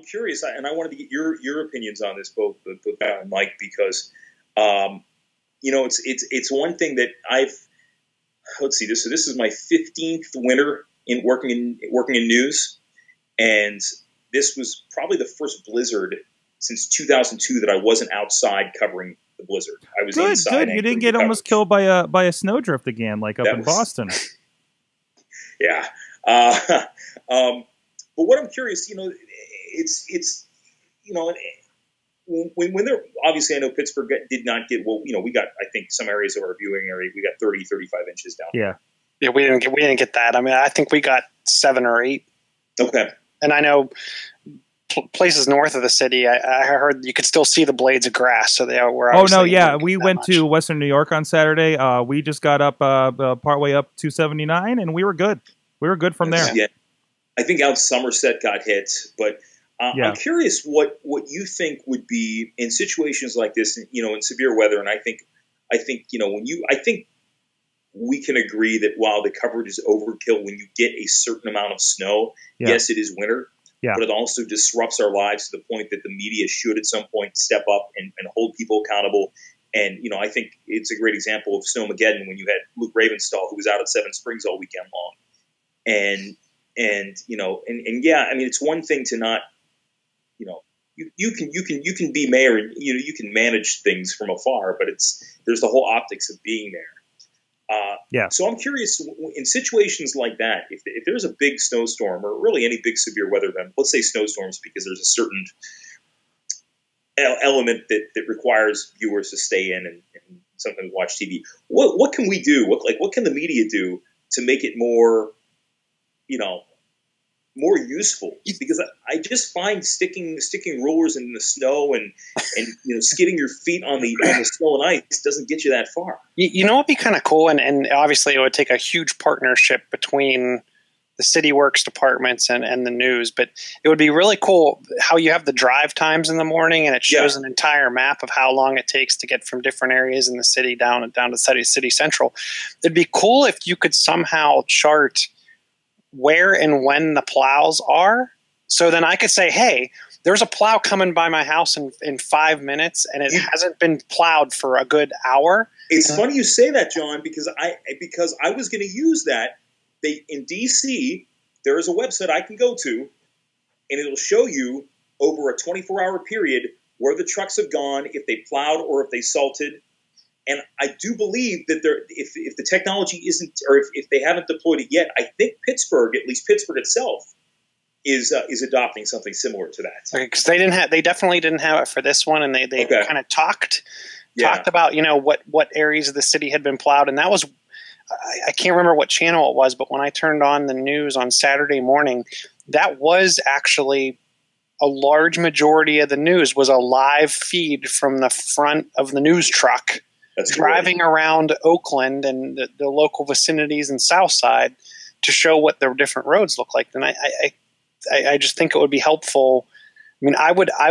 I'm curious, and I wanted to get your opinions on this, both Pat and Mike, because you know, it's one thing that I've, let's see, this. So this is my 15th winter in working in news, and this was probably the first blizzard since 2002 that I wasn't outside covering the blizzard. I was inside. Good. You didn't get almost killed by a snowdrift again, like in Boston. Yeah. But what I'm curious, you know, it's you know, when they're obviously, I know Pittsburgh did not get, well, you know, we got, I think some areas of our viewing area, we got 30, 35 inches down. Yeah. Yeah. We didn't get that. I mean, I think we got 7 or 8. Okay. And I know places north of the city, I heard you could still see the blades of grass. So they were. Oh no. Yeah. We went to Western New York on Saturday. We just got up, partway up 279, and we were good. We were good from there. Yeah. I think out Somerset got hit, but yeah. I'm curious what you think would be in situations like this, you know, in severe weather. And I think, you know, I think we can agree that while the coverage is overkill, when you get a certain amount of snow, yeah. Yes, it is winter, yeah. But it also disrupts our lives to the point that the media should at some point step up and hold people accountable. And, you know, I think it's a great example of Snowmageddon when you had Luke Ravenstahl, who was out at Seven Springs all weekend long. And you know, and yeah, I mean, it's one thing to not, you know, you can be mayor and, you know, you can manage things from afar, but there's the whole optics of being there. Yeah. So I'm curious in situations like that, if there's a big snowstorm or really any big severe weather event, let's say snowstorms, because there's a certain element that requires viewers to stay in and sometimes watch TV. What can we do? What can the media do to make it more, you know, more useful? Because I just find sticking rollers in the snow and you know, skidding your feet on the snow and ice doesn't get you that far. You know, it'd be kind of cool, and obviously it would take a huge partnership between the city works departments and the news, but it would be really cool how you have the drive times in the morning, and it shows yeah. an entire map of how long it takes to get from different areas in the city down to city central. It'd be cool if you could somehow chart where and when the plows are. So then I could say, hey, there's a plow coming by my house in 5 minutes, and it hasn't been plowed for a good hour. It's funny you say that, John, because I was going to use that. In DC, there is a website I can go to, and it'll show you over a 24-hour period where the trucks have gone, if they plowed or if they salted. And I do believe that if the technology isn't, or if they haven't deployed it yet, I think Pittsburgh, at least Pittsburgh itself, is adopting something similar to that. Because okay, they definitely didn't have it for this one, and they okay. kind of talked about, you know, what areas of the city had been plowed, and that was. I can't remember what channel it was, but when I turned on the news on Saturday morning, that was actually a large majority of the news was a live feed from the front of the news truck that's driving great. Around Oakland and the local vicinities and Southside to show what the different roads look like. And I just think it would be helpful. I mean, I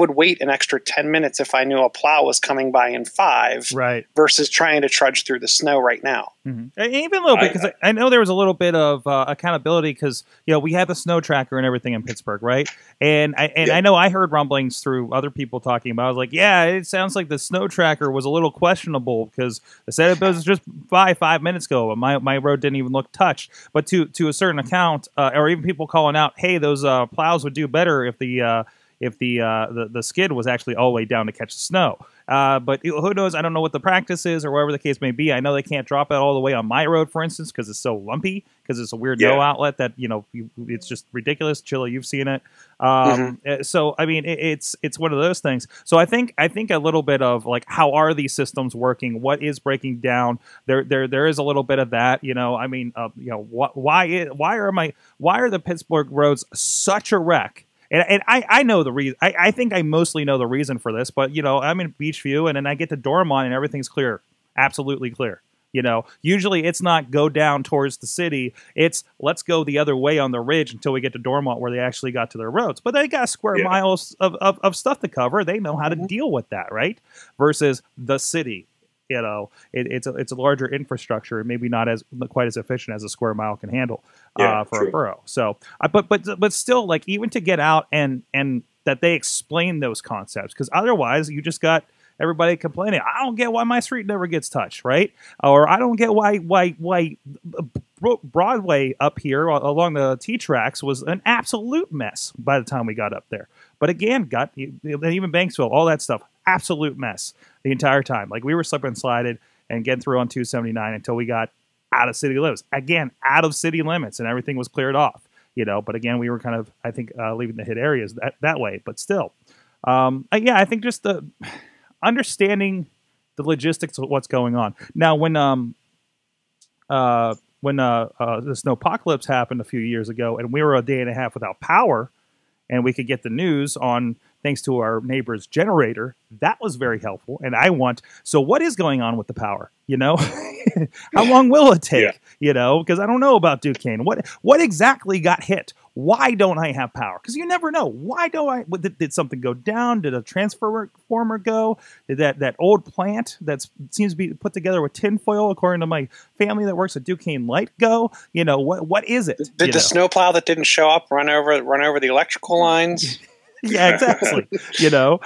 would wait an extra 10 minutes if I knew a plow was coming by in 5 right. versus trying to trudge through the snow right now. Mm-hmm. And even a little bit, because I know there was a little bit of accountability, because, you know, we have the snow tracker and everything in Pittsburgh, right? And yeah. I know I heard rumblings through other people talking about it. I was like, yeah, it sounds like the snow tracker was a little questionable, because I said it was just by 5 minutes ago, and my road didn't even look touched. But to a certain account, or even people calling out, hey, those plows would do better if the skid was actually all the way down to catch the snow. But who knows? I don't know what the practice is or whatever the case may be. I know they can't drop it all the way on my road, for instance, because it's so lumpy, because it's a weird yeah. no outlet that, you know, it's just ridiculous. Chilla, you've seen it. So, I mean, it's one of those things. So I think a little bit of, like, how are these systems working? What is breaking down? There is a little bit of that, you know. I mean, you know, why are the Pittsburgh roads such a wreck? And I know the reason. I think I mostly know the reason for this, but, you know, I'm in Beachview, and then I get to Dormont, and everything's clear, absolutely clear. You know, usually it's not go down towards the city. It's let's go the other way on the ridge until we get to Dormont, where they actually got to their roads. But they got square yeah. miles of stuff to cover. They know how to deal with that, right? Versus the city. You know, it's a larger infrastructure, and maybe not as quite as efficient as a square mile can handle for a borough. So, but still, like, even to get out and that they explain those concepts, because otherwise you just got everybody complaining. I don't get why my street never gets touched, right? Or I don't get why Broadway up here along the T tracks was an absolute mess by the time we got up there. But again, even Banksville, all that stuff, absolute mess the entire time. Like, we were slipping and slided and getting through on 279 until we got out of city limits. Again, out of city limits, and everything was cleared off, you know. But again, we were kind of, I think, leaving the hit areas that way. But still, yeah, I think just the understanding the logistics of what's going on. Now, when the snowpocalypse happened a few years ago, and we were a day and a half without power, and we could get the news on thanks to our neighbor's generator, that was very helpful. And I want, so what is going on with the power? You know, how long will it take? Yeah. You know, because I don't know about Duquesne. What exactly got hit? Why don't I have power? Because you never know. Why don't I? Did something go down? Did a transformer go? Did that old plant that seems to be put together with tinfoil, according to my family that works at Duquesne Light, go? You know, what is it? Did the snowplow that didn't show up run over the electrical lines? Yeah, exactly. You know,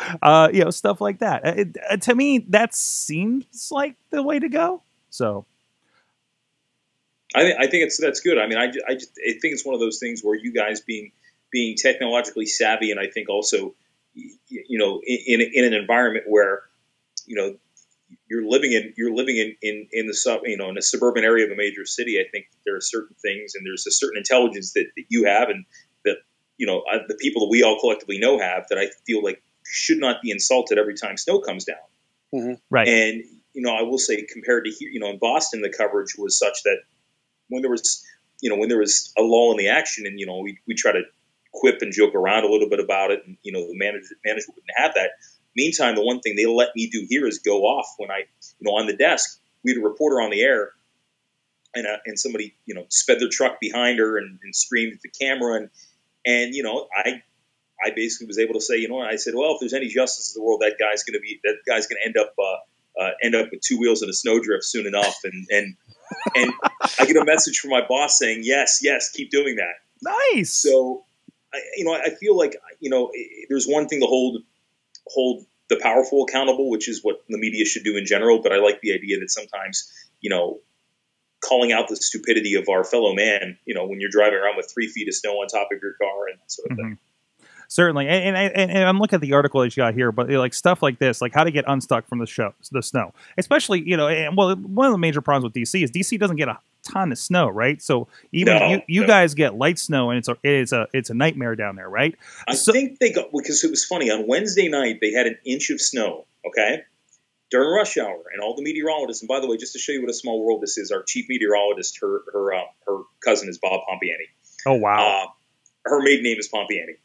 stuff like that. To me, that seems like the way to go. So. I think that's good. I mean, I think it's one of those things where you guys being technologically savvy, and I think also, you know, in an environment where, you know, you're living in the sub, you know, in a suburban area of a major city, I think there are certain things, and there's a certain intelligence that you have, and that, you know, the people that we all collectively know have, that I feel like should not be insulted every time snow comes down. Mm-hmm. Right. And, you know, I will say, compared to here, you know, in Boston, the coverage was such that when there was a lull in the action, and, you know, we try to quip and joke around a little bit about it, and, you know, the management wouldn't have that. Meantime, the one thing they let me do here is go off when I, you know, on the desk, we had a reporter on the air, and somebody, you know, sped their truck behind her and screamed at the camera, and you know, I basically was able to say, you know, I said, well, if there's any justice in the world, that guy's gonna end up with two wheels in a snowdrift soon enough, and I get a message from my boss saying, yes, keep doing that. Nice. So, you know, I feel like, you know, there's one thing to hold the powerful accountable, which is what the media should do in general. But I like the idea that sometimes, you know, calling out the stupidity of our fellow man, you know, when you're driving around with 3 feet of snow on top of your car and that sort of thing. Certainly. And I'm looking at the article that you got here, but like stuff like this, like how to get unstuck from the snow, especially, you know, and well, one of the major problems with DC is DC doesn't get a ton of snow, right? So even you guys get light snow, and it's a nightmare down there, right? I think they got, because it was funny, on Wednesday night, they had an inch of snow, okay, during rush hour, and all the meteorologists, and by the way, just to show you what a small world this is, our chief meteorologist, her cousin is Bob Pompeani. Oh, wow. Her maiden name is Pompeani.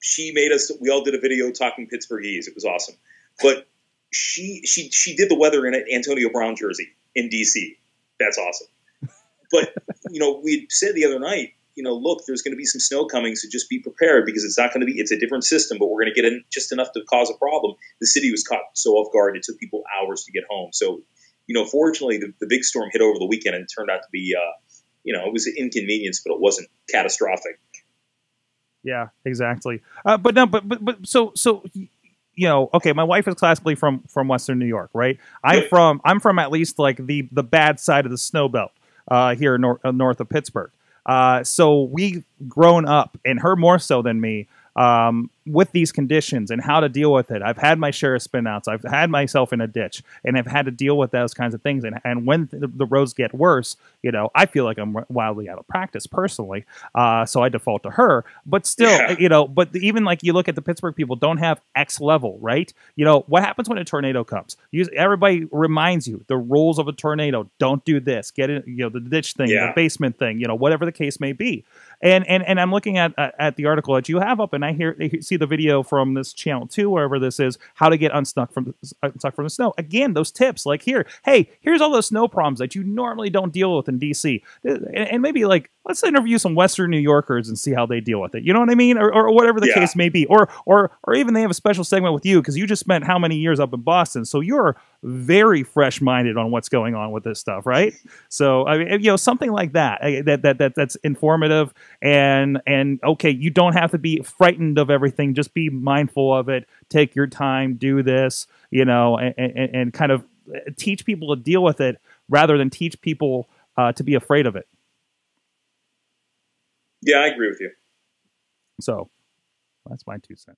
She made us, we all did a video talking Pittsburghese. It was awesome. But she did the weather in an Antonio Brown jersey in DC. That's awesome. But, you know, we said the other night, you know, look, there's going to be some snow coming, so just be prepared, because it's not going to be, it's a different system, but we're going to get in just enough to cause a problem. The city was caught so off guard, it took people hours to get home. So, you know, fortunately the big storm hit over the weekend, and it turned out to be, you know, it was an inconvenience, but it wasn't catastrophic. Yeah, exactly. But no, but so, you know, okay, my wife is classically from Western New York, right? I'm from at least like the bad side of the snow belt here north of Pittsburgh. So we've grown up, and her more so than me, with these conditions and how to deal with it. I've had my share of spinouts. I've had myself in a ditch, and I've had to deal with those kinds of things. And when the roads get worse, you know, I feel like I'm wildly out of practice personally. So I default to her, but still, you know, but even like you look at the Pittsburgh people don't have X level, right? You know, what happens when a tornado comes? Everybody reminds you the rules of a tornado. Don't do this. Get in, you know, the ditch thing, the basement thing, you know, whatever the case may be. And I'm looking at the article that you have up, and I see the video from this channel too, wherever this is, how to get unstuck from the snow. Again, those tips, like here's all those snow problems that you normally don't deal with in DC, and maybe like let's interview some Western New Yorkers and see how they deal with it. You know what I mean? Or whatever the case may be. Or even they have a special segment with you because you just spent how many years up in Boston. So you're very fresh-minded on what's going on with this stuff, right? So, I mean, you know, something like that, that's informative. And okay, you don't have to be frightened of everything. Just be mindful of it. Take your time. Do this, you know, and kind of teach people to deal with it rather than teach people to be afraid of it. Yeah, I agree with you. So that's my 2 cents.